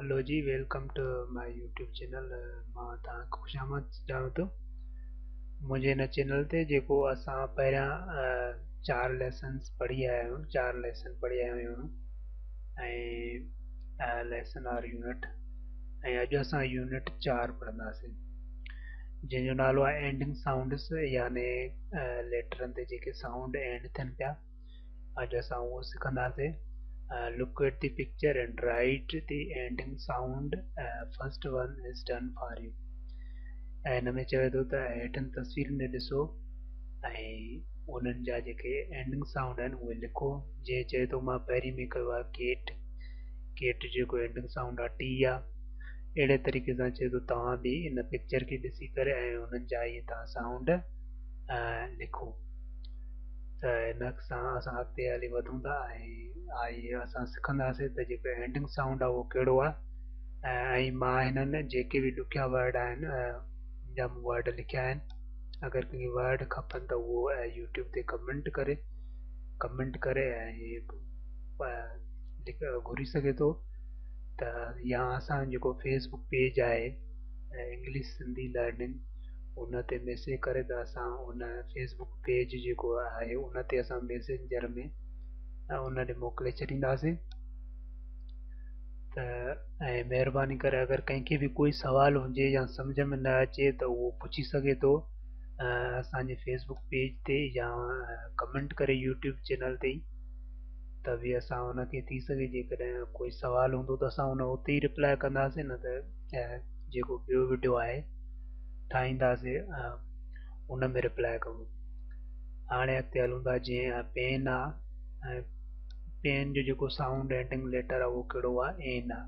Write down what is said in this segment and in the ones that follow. Hello ji, welcome to my YouTube channel. मां तक खुशामद चाहूँ तो मुझे न चैनल ते जेको असा पैरा चार लेसन पढ़ी आया हूँ लेसन और यूनिट अज अस यूनिट 4 पढ़ंदासीं जो नालो है एंडिंग साउंड्स यानी लेटरन ते जेके साउंड एंड थन पा अज अस वो सीखंदासीं। Look at the picture and write the ending sound. First one is done for you. ऐन में चवे तो हेठन तस्वीर ने दिसो ऐं उन्हनि जा जेके एंडिंग साउंड आहिनि उहे लिखो। जे चवे तो मां पहिरीं में कयो आहे केट जेको एंडिंग साउंड आहे टी आहे। अहिड़े तरीक़े सां चवे थो तव्हां बि इन पिक्चर खे ॾिसी करे ऐं उन्हनि जा इहे तव्हां साउंड लिखो। त इन सां असां अॻिते हली वधूं था ऐं इहे असां सिखंदासीं त जेको एंडिंग साउंड आहे उहो कहिड़ो आहे। ऐं मां हिननि जेके बि ॾुखिया वर्ड आहिनि जा मूं वर्ड लिखिया आहिनि। अगरि कंहिंखे वर्ड खपनि त उहो यूट्यूब ते कमेंट करे ऐं घुरी सघे थो। त या असां जेको फेसबुक पेज आहे इंग्लिश सिंधी लर्निंग उन ते मैसेज करे त असां उन फेसबुक पेज जेको आहे उन ते असां मैसेंजर में उन ॾे मोकिले छॾींदासीं। त ऐं महिरबानी करे अगरि कंहिंखे बि कोई सुवाल हुजे या सम्झ में न अचे त उहो पुछी सघे थो असांजे फेसबुक पेज ते या कमेंट करे यूट्यूब चैनल ते। त बि असां उनखे थी सघे जेकॾहिं कोई सुवाल हूंदो त असां उन उते ई रिप्लाए कंदासीं, न त जेको ॿियो वीडियो आहे ठाहींदासीं उन में रिप्लाए कयूं। हाणे अॻिते हलूं था। जीअं पेन आहे, पेन जो जेको साउंड एंडिंग लेटर आहे उहो कहिड़ो आहे, एन आहे।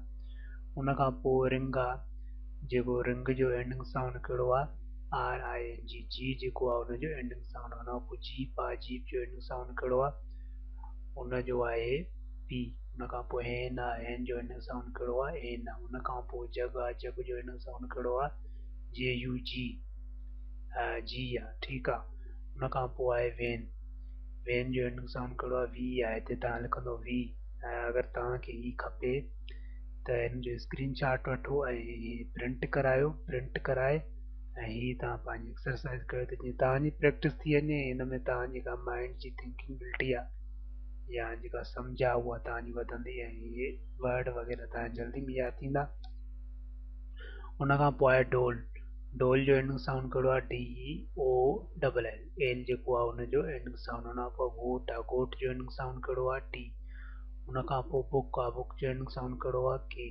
उनखां पोइ रिंग आहे, जेको रिंग जो एंडिंग साउंड कहिड़ो आहे, आर आई एन जी। जी जेको आहे उनजो एंडिंग साउंड, उनखां पोइ जीप आहे, जीप जो एंडिंग साउंड कहिड़ो आहे, उनजो आहे पी। उनखां पोइ हैन आहे, हैन जो एंडिंग साउंड कहिड़ो आहे, एन आहे। उनखां पोइ जग आहे, जग जो एंडिंग साउंड कहिड़ो आहे, जे यू जी जी आहे, ठीक आहे। उनखां पोइ आहे वेन, वेन जो एंडिंग साउंड कहिड़ो आहे, वी आहे। हिते तव्हां लिखंदो वी। अगरि तव्हांखे ई खपे त हिन जो स्क्रीनशॉट वठो ऐं प्रिंट कराए ऐं हीअ तव्हां पंहिंजी एक्सरसाइज़ कयो त जीअं तव्हांजी प्रैक्टिस थी वञे। हिन में तव्हां जेका माइंड जी थिंकिंग बिल्टी आहे या जेका सम्झ आहे उहा तव्हांजी वधंदी ऐं इहे वर्ड वग़ैरह तव्हां जल्दी में यादि थींदा। उनखां पोइ आहे डोल, डोल जो एंडिंग साउंड कहिड़ो आहे, D O double L. L जेको आहे उनजो एंडिंग साउंड। उनखां पोइ घोट आहे, घोट जो एंडिंग साउंड कहिड़ो आहे, टी। उनखां पोइ बुक आहे, बुक जो एंडिंग साउंड कहिड़ो आहे, के।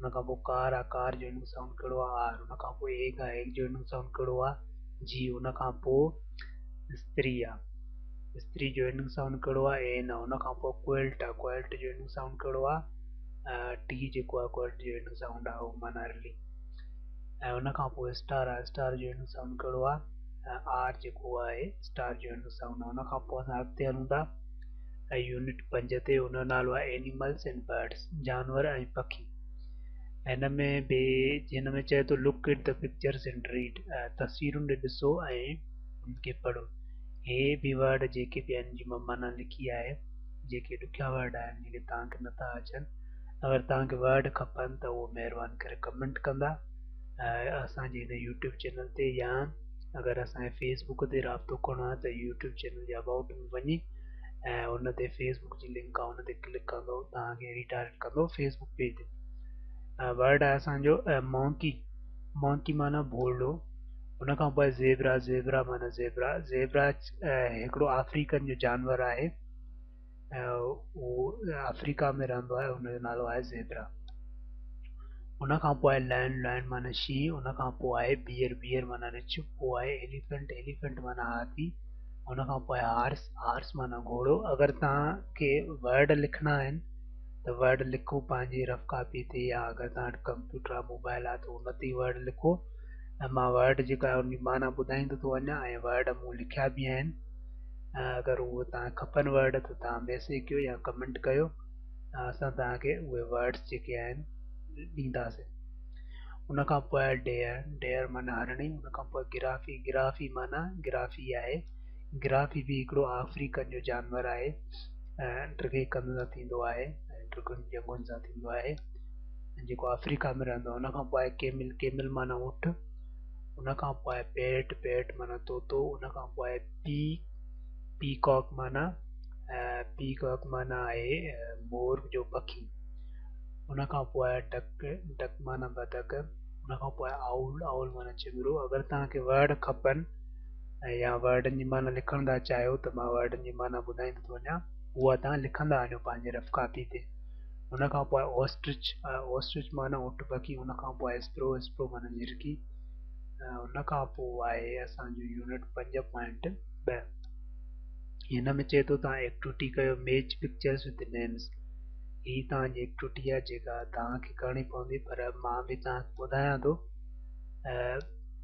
उनखां पोइ कार आहे, कार जो एंडिंग साउंड कहिड़ो आहे, आर। उनखां पोइ एग आहे, एग जो एंडिंग साउंड कहिड़ो आहे, जी। उनखां पोइ स्त्री आहे, स्त्री जो एंडिंग साउंड कहिड़ो आहे, एन आहे। उनखां पोइ क्वेल्ट आहे, क्वेल्ट जो एंडिंग साउंड कहिड़ो आहे, टी जेको आहे, क्वेल्ट जो एंडिंग साउंड आहे उहो माना रिली। ऐं उनखां पोइ स्टार आहे, स्टार जो एंडिंग साउंड कहिड़ो आहे, ऐं आर जेको आहे स्टार जो एंडिंग साउंड आहे। उनखां पोइ असां अॻिते हलूं था ऐं यूनिट 5 ते। उन जो नालो आहे एनिमल्स एंड बर्ड्स, जानवर ऐं पखी। हिन में बि हिन में चए थो look at the pictures and read, तस्वीरुनि ॾे ॾिसो ऐं उनखे पढ़ो। हे बि वर्ड जेके बि आहिनि जी माना लिखी आहे, जेके ॾुखिया वर्ड आहिनि जेके तव्हांखे नथा अचनि, अगरि तव्हांखे वर्ड खपनि त उहो महिरबानी करे कमेंट कंदा असांजे हिन यूट्यूब चैनल ते। या अगरि असांजे फेसबुक ते राब्तो करिणो आहे त यूट्यूब चैनल जे अबाउट में वञी ऐं उन ते फेसबुक जी लिंक आहे, उन ते क्लिक कंदो, तव्हांखे रीडायरेक्ट कंदो फेसबुक पेज ते। वर्ड आहे असांजो मॉन्की, मॉन्की माना भोलो। उनखां पोइ ज़ेबरा, ज़ेबरा माना ज़ेबरा। ज़ेबरा हिकिड़ो अफ्रीकन जो जानवर आहे, उहो अफ्रीका में रहंदो आहे, उनजो नालो आहे ज़ेबरा। उनखां पोइ आहे लाइन, लाइन माना शींहुं। उनखां पोइ आहे बीयर, बीयर माना रिछ। पोइ आहे एलिफेंट, एलिफेंट माना हाथी। उनखां पोइ आहे हार्स, हार्स माना घोड़ो। अगरि तव्हांखे वर्ड लिखणा आहिनि त वर्ड लिखो पंहिंजी रफ कापी ते, या अगरि तव्हां वटि कंप्यूटर आहे, मोबाइल आहे त उन ते वर्ड लिखो। ऐं मां वर्ड जेका आहे उनजी माना ॿुधाईंदो थो वञा ऐं वर्ड मूं लिखिया बि आहिनि। अगरि उहो तव्हांखे खपनि वर्ड त तव्हां मैसेज कयो या कमेंट कयो, असां तव्हांखे उहे वर्ड्स जेके आहिनि ॾींदासीं। उनखां पोइ आहे डेयर, डेयर माना हरणी। उनखां पोइ गिराफी, गिराफी माना गिराफी आहे। गिराफी बि हिकिड़ो अफ्रीकन जो जानवर आहे, ड्रगे कन सां थींदो आहे, ड्रगुनि जी अंगुनि सां थींदो आहे। जेको अफ्रीका में रहंदो आहे उनखां पोइ केमिल माना ऊंट, उनखां पोइ पेट माना तोतो, उनखां पोइ पीकॉक माना आहे मोर जो पखी, उनखां पोइ डक माना बतख, उनखां पोइ आउल माना चिमरो। अगरि तव्हांखे वर्ड खपनि या वर्डनि जी माना लिखण था चाहियो त मां वर्डनि जी माना ॿुधाईंदो थो वञा, उहा तव्हां लिखंदा वञो पंहिंजे रफ कापी ते। उनखां पोइ ऑस्ट्रिच माना ऊंट पखी, उनखां पोइ स्प्रो माना झिरकी, उनखां पोइ आहे असांजो यूनिट 5.2। हिन में चए थो तव्हां एक्टिविटी कयो मैच पिक्चर्स विद नेम्स। ही तव्हांजी एक्टिविटी आहे जेका तव्हांखे करणी पवंदी, पर मां बि तव्हांखे ॿुधायां थो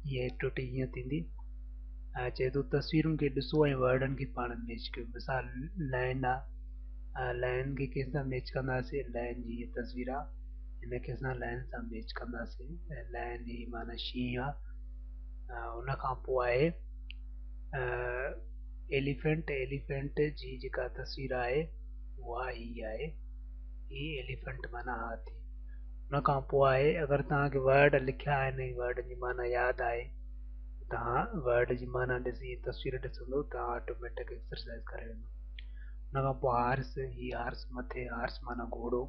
इहा एक्टिविटी हीअं थींदी। चए थो तस्वीरुनि खे ॾिसो ऐं वर्डनि खे पाण मैच कयो। मिसाल लाइन आहे, लाइन के कैसा मैच कंदासीं, लाइन जी तस्वीर आहे हिनखे असां लाइन सां मैच कंदासीं। लाइन जी माना शींहं आहे। उनखां पोइ आहे एलिफेंट जी जेका तस्वीर आहे उहा ई आहे, ही एलिफेंट माना हाथी। उनखां पोइ आहे अगरि तव्हांखे वर्ड लिखिया आहिनि वर्ड जी माना यादि आहे, तव्हां वर्ड जी माना ॾिसी तस्वीर ॾिसंदो तव्हां ऑटोमेटिक एक्सरसाइज करे वेंदो। उनखां पोइ हार्स, ही हार्स मथे, हार्स माना घोड़ो।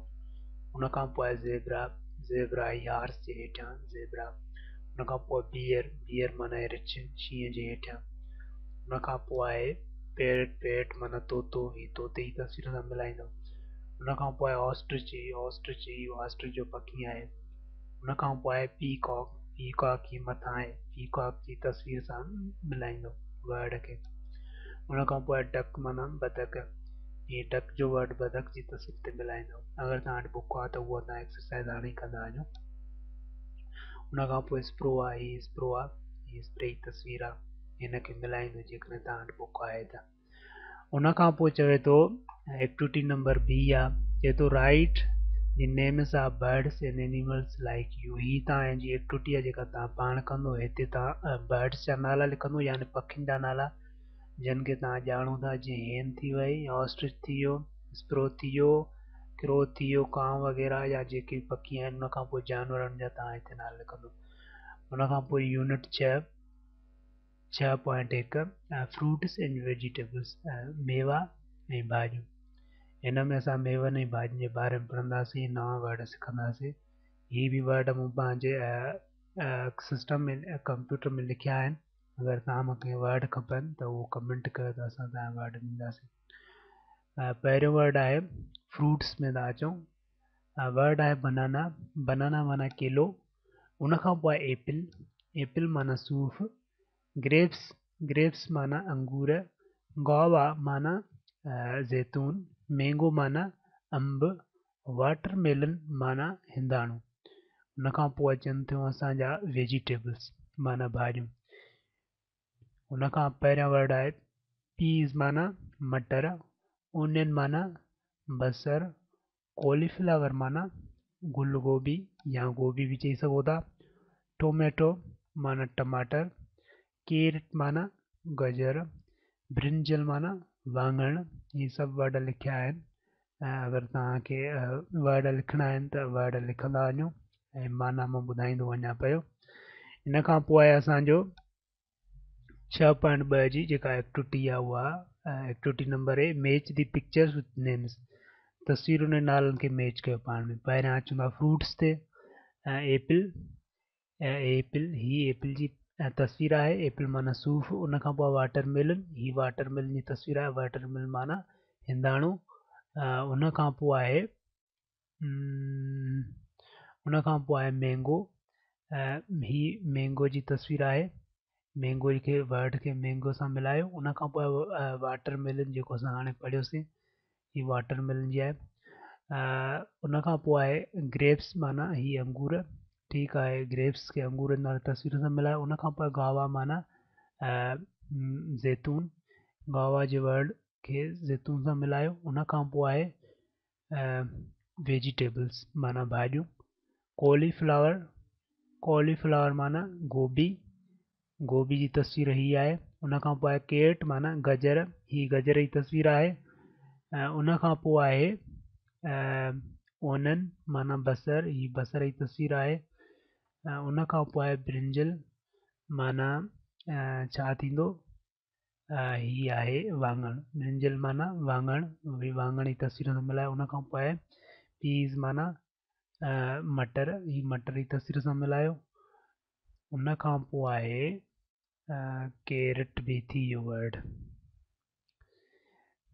उनखां पोइ ज़ेब्रा ही हार्स जे हेठां ज़ेब्रा। उनखां पोइ बीयर माना रिछ, शींहं जे हेठां। उनखां पोइ आहे पेट माना तोतो, ही तोते जी तस्वीर सां मिलाईंदो। उनखां पोइ आहे ऑस्ट्रिच जो पखी आहे। उनखां पोइ आहे पीकॉक ही मथां आहे, पीकॉक जी तस्वीर सां मिलाईंदो वर्ड खे। उनखां पोइ डक माना बतख, ये डक जो वर्ड बदक जी तस्वीर ते मिलाईंदो। अगरि तव्हां वटि बुक आहे त उहा तव्हां एक्सरसाइज हाणे ई कंदा वञो। उनखां पोइ स्प्रो आहे, स्प्रे जी तस्वीर आहे हिनखे मिलाईंदो जेकॾहिं तव्हां वटि बुक आहे त। उनखां पोइ चवे थो एक्टिविटी नंबर बी आहे, चए थो write the names of birds and animals like you. ही तव्हांजी एक्टिविटी आहे जेका तव्हां पाण कंदो। हिते तव्हां बर्ड्स जा नाला लिखंदो, यानी पखियुनि जा नाला जिन के तव्हां ॼाणो था, जीअं हेन थी वई, ऑस्ट्रिच थी वियो, स्प्रो थी वियो, क्रो थी वियो, कांव वग़ैरह या जेके पखी आहिनि। उनखां पोइ जानवरनि जा तव्हां हिते नाला लिखंदो। उनखां पोइ यूनिट 6.1 फ्रूट्स एंड वेजिटेबल्स, मेवा ऐं भाॼियूं। हिन में असां मेवनि ऐं भाॼियुनि जे बारे में पढ़ंदासीं, नवां वर्ड सिखंदासीं। ही बि वर्ड मूं पंहिंजे सिस्टम में कंप्यूटर में लिखिया आहिनि। अगरि तव्हां मूंखे वर्ड खपनि त उहो कमेंट कयो त असां तव्हांखे वर्ड ॾींदासीं। पहिरियों वर्ड आहे फ्रूट्स में था अचूं। वर्ड आहे बनाना माना केलो। उनखां पोइ आहे एपल माना सूफ़, ग्रेप्स माना अंगूर, गुआवा माना ज़ैतून, मैंगो माना अंब, वाटरमेलन माना हिंदाणो। उनखां पोइ अचनि थियूं असांजा वेजिटेबल्स माना भाॼियूं। उनखां पहिरियों वर्ड आहे पीज़ माना मटर, ओनियन माना बसर, कॉलीफ्लावर माना गुल गोभी या गोभी बि चई सघो था, टोमेटो माना टमाटर, कैरेट माना गजर, ब्रिंजल माना वाङण। इहे सभु वर्ड लिखिया आहिनि। अगरि तव्हांखे वर्ड लिखणा आहिनि त वर्ड लिखंदा वञो ऐं माना मां ॿुधाईंदो वञा पियो। इन खां पोइ आहे असांजो 6.2 जी जेका एक्टिविटी आहे उहा एक्टिविटी नंबर आहे match the pictures with names. तस्वीरुनि ऐं नालनि खे मैच कयो पाण में। पहिरियां अचूं था फ्रूट्स ते। एपल ही एपल जी तस्वीर आहे, एपल माना सूफ़। उनखां पोइ वाटरमेलन, ही वाटरमेलन जी तस्वीर आहे, वाटरमेलन माना हिंदाणो। उनखां पोइ आहे मैंगो, ही मैंगो जी तस्वीर आहे, मैंगो के वर्ड के मैंगो सां मिलायो। उनखां पोइ वाटरमेलन जेको असां हाणे पढ़ियोसीं, ही वाटरमेलन जी आहे। उनखां पोइ आहे ग्रेप्स माना ही अंगूर, ठीकु आहे, ग्रेप्स के अंगूर नाल तस्वीर सां मिलायो। उनखां पोइ गावा माना ज़ैतून, गावा जे वर्ड के ज़ैतून सां मिलायो। उनखां पोइ आहे वेजिटेबल्स माना भाॼियूं, कॉलीफ्लावर माना गोभी जी तस्वीर ही आहे। उनखां पोइ आहे कैरेट माना गजर, ही गजर जी तस्वीर आहे। उनखां पोइ आहे ओनन माना बसर, ये बसर जी तस्वीर है। उन खां पोइ ब्रिंजल माना छा थींदो, ही है वांगण। ब्रिंजल माना वांगण, वांगण जी तस्वीर सां मिलाए। उन खां पोइ पीज़ माना मटर, ये मटर जी तस्वीर सां मिलायो। उन खां पोइ आहे कैरेट भी थी यो वर्ड।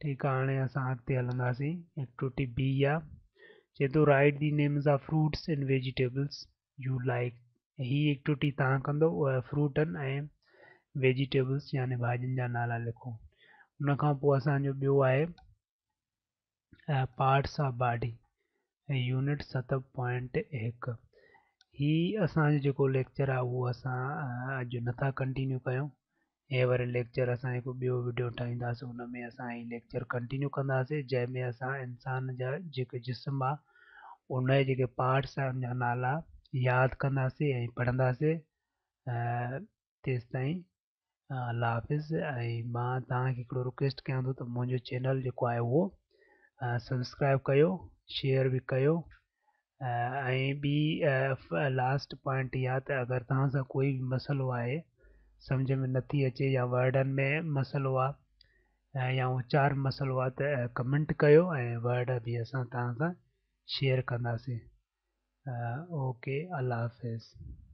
ठीक है, हाँ अस अगत हल्दी। एक्टिविटी बी आ चे तो write the names of fruits and vegetables you like. ही एक्टिविटी तुम कह फ्रूटन ए वेजिटेबल्स यानी भाजन जहाँ नाला लिखो। उन असो बो है पार्ट्स ऑफ बॉडी यूनिट 7.1। ही असो जो लेक्चर है वो अस अज ना कंटिन्यू क्यों। ये वाले लेक्चर अस एक बो वीडियो ठाईंदासीं, उनमें अस लेक्चर कंटिन्यू कंदासीं जैमें अस इंसान जा जेके जिस्म आ उन जेके पार्ट्स आ उन नाला याद कंदासीं ऐं पढ़ंदासीं। तेस ताईं अल्लाह हाफ़िज़। ऐं मां तव्हांखे हिकिड़ो रिक्वेस्ट कयां थो त मुंहिंजो चैनल जेको आहे उहो सब्सक्राइब कयो, शेयर बि कयो। ऐं बि लास्ट पॉइंट इहा त अगरि तव्हां सां कोई बि मसइलो आहे, समझ में नथी अचे या वर्डन में मसइलो आहे या उचार मसइलो आहे त कमेंट कयो ऐं वर्ड बि असां तव्हां सां शेयर कंदासीं। ओके, अल्लाह हाफ़िज़।